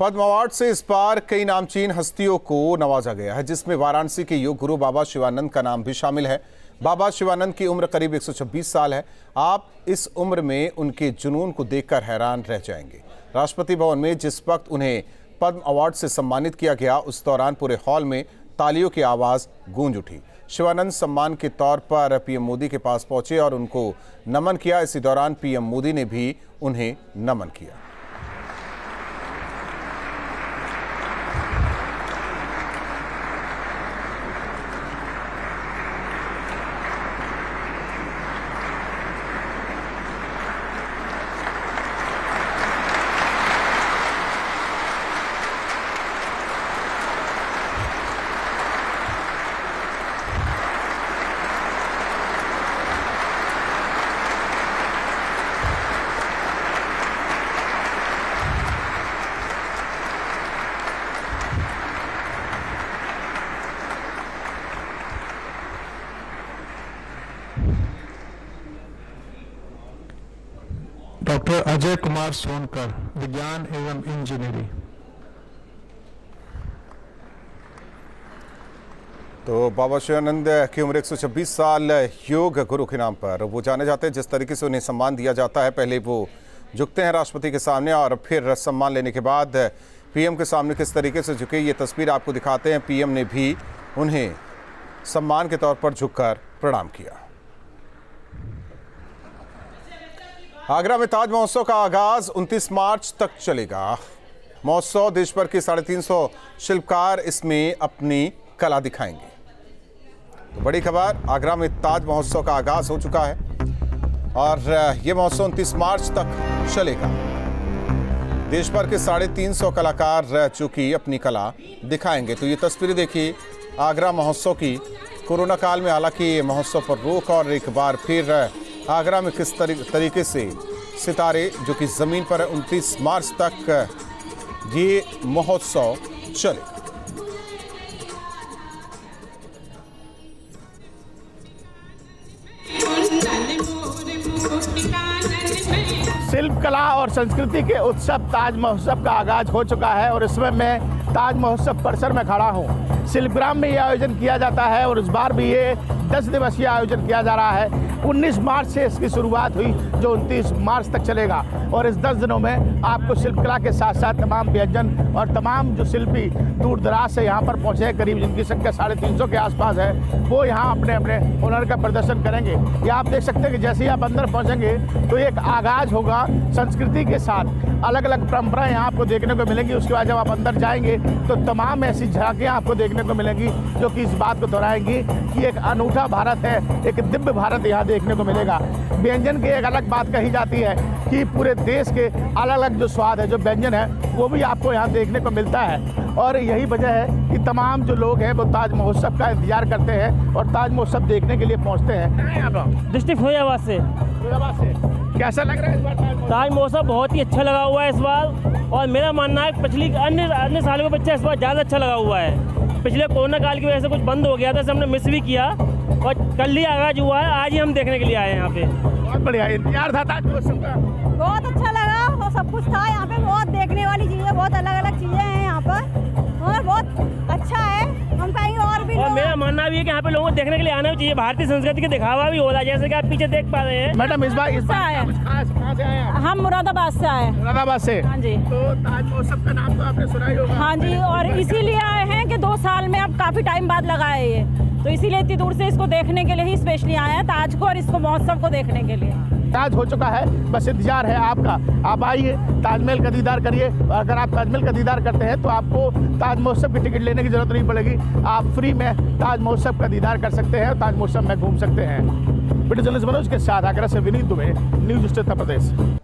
पद्म award से इस बार कई नामचीन हस्तियों को नवाजा गया है, जिसमें वाराणसी के योग गुरु बाबा शिवानंद का नाम भी शामिल है। बाबा शिवानंद की उम्र करीब 126 साल है। आप इस उम्र में उनके जुनून को देखकर हैरान रह जाएंगे। राष्ट्रपति भवन में जिस वक्त उन्हें पद्म अवार्ड से सम्मानित किया गया, उस दौरान पूरे हॉल में तालियों की आवाज़ गूंज उठी। शिवानंद सम्मान के तौर पर PM मोदी के पास पहुंचे और उनको नमन किया। इसी दौरान PM मोदी ने भी उन्हें नमन किया। डॉक्टर अजय कुमार सोनकर, विज्ञान एवं इंजीनियरिंग। तो बाबा शिवानंद की उम्र 126 साल, योग गुरु के नाम पर वो जाने जाते हैं। जिस तरीके से उन्हें सम्मान दिया जाता है, पहले वो झुकते हैं राष्ट्रपति के सामने और फिर सम्मान लेने के बाद PM के सामने किस तरीके से झुके, ये तस्वीर आपको दिखाते हैं। PM ने भी उन्हें सम्मान के तौर पर झुककर प्रणाम किया। आगरा में ताज महोत्सव का आगाज 29 मार्च तक चलेगा। महोत्सव देश भर के 350 शिल्पकार इसमें अपनी कला दिखाएंगे। तो बड़ी खबर, आगरा में ताज महोत्सव का आगाज हो चुका है और ये महोत्सव 29 मार्च तक चलेगा। देश भर के 350 कलाकार चूँकि अपनी कला दिखाएंगे। तो ये तस्वीरें देखिए आगरा महोत्सव की। कोरोना काल में हालांकि महोत्सव पर रोक और एक बार फिर आगरा में किस तरीके से सितारे जो कि ज़मीन पर 29 मार्च तक ये महोत्सव चलेगा। शिल्प कला और संस्कृति के उत्सव ताज महोत्सव का आगाज हो चुका है और इसमें मैं ताज महोत्सव परिसर में खड़ा हूँ। शिल्पग्राम में ये आयोजन किया जाता है और इस बार भी ये 10 दिवसीय आयोजन किया जा रहा है। 19 मार्च से इसकी शुरुआत हुई जो 29 मार्च तक चलेगा और इस 10 दिनों में आपको शिल्पकला के साथ साथ तमाम व्यंजन और तमाम जो शिल्पी दूर दराज से यहाँ पर पहुँचे हैं, करीब जिनकी संख्या 350 के आसपास है, वो यहाँ अपने अपने हुनर का प्रदर्शन करेंगे। ये आप देख सकते हैं कि जैसे ही आप अंदर पहुँचेंगे तो एक आगाज होगा संस्कृति के साथ। अलग अलग परंपराएं यहाँ आपको देखने को मिलेंगी। उसके बाद जब आप अंदर जाएंगे तो तमाम ऐसी झांकियाँ आपको देखने को मिलेंगी जो कि इस बात को दोहराएंगी कि एक अनूठा भारत है, एक दिव्य भारत यहाँ देखने को मिलेगा। व्यंजन की एक अलग बात कही जाती है कि पूरे देश के अलग अलग जो स्वाद है, जो व्यंजन है, वो भी आपको यहाँ देखने को मिलता है और यही वजह है कि तमाम जो लोग हैं वो ताज महोत्सव का इंतजार करते हैं और ताज महोत्सव देखने के लिए पहुँचते हैं। डिस्ट्रिक्ट फरीदाबाद से कैसा लग रहा है इस बार? ताज महोत्सव बहुत ही अच्छा लगा हुआ है इस बार और मेरा मानना है पिछली अन्य सालों के अपेक्षा इस बार ज़्यादा अच्छा लगा हुआ है। पिछले कोरोना काल की वजह से कुछ बंद हो गया था, हमने मिस भी किया और कल ही आगाज हुआ है। आज ही हम देखने के लिए आए हैं यहाँ पे। बहुत बढ़िया इंतजार था ताज महोत्सव का, बहुत अच्छा लगा और सब कुछ था यहाँ पे। बहुत देखने वाली चीज़ें, बहुत अलग अलग चीज़ें हैं यहाँ पर और बहुत अच्छा है। हम कहीं और भी, और मेरा मानना भी है कि यहाँ पे लोगों को देखने के लिए आना भी चाहिए। भारतीय संस्कृति का दिखावा भी हो रहा है, जैसे कि आप पीछे देख पा रहे हैं। मैडम इस बार आए हैं? हम मुरादाबाद से आए हैं। मुरादाबाद से? हाँ जी। तो ताज महोत्सव का नाम तो आपने सुना ही होगा। हाँ जी, और इसीलिए आए हैं कि 2 साल में अब काफी टाइम बाद लगा है ये, तो इसीलिए इतनी दूर से इसको देखने के लिए ही स्पेशली आए हैं, ताज को और इसको महोत्सव को देखने के लिए। ताज हो चुका है, बस इंतजार है आपका। आप आइए, ताजमहल का दीदार करिए। अगर आप ताजमहल का दीदार करते हैं तो आपको ताज महोत्सव की टिकट लेने की जरूरत नहीं पड़ेगी। आप फ्री में ताज महोत्सव का दीदार कर सकते हैं और ताज महोत्सव में घूम सकते हैं। ब्रिटिश जनरल मनोज के साथ आगरा से विनीत दुबे, न्यूज़ स्टेट उत्तर प्रदेश।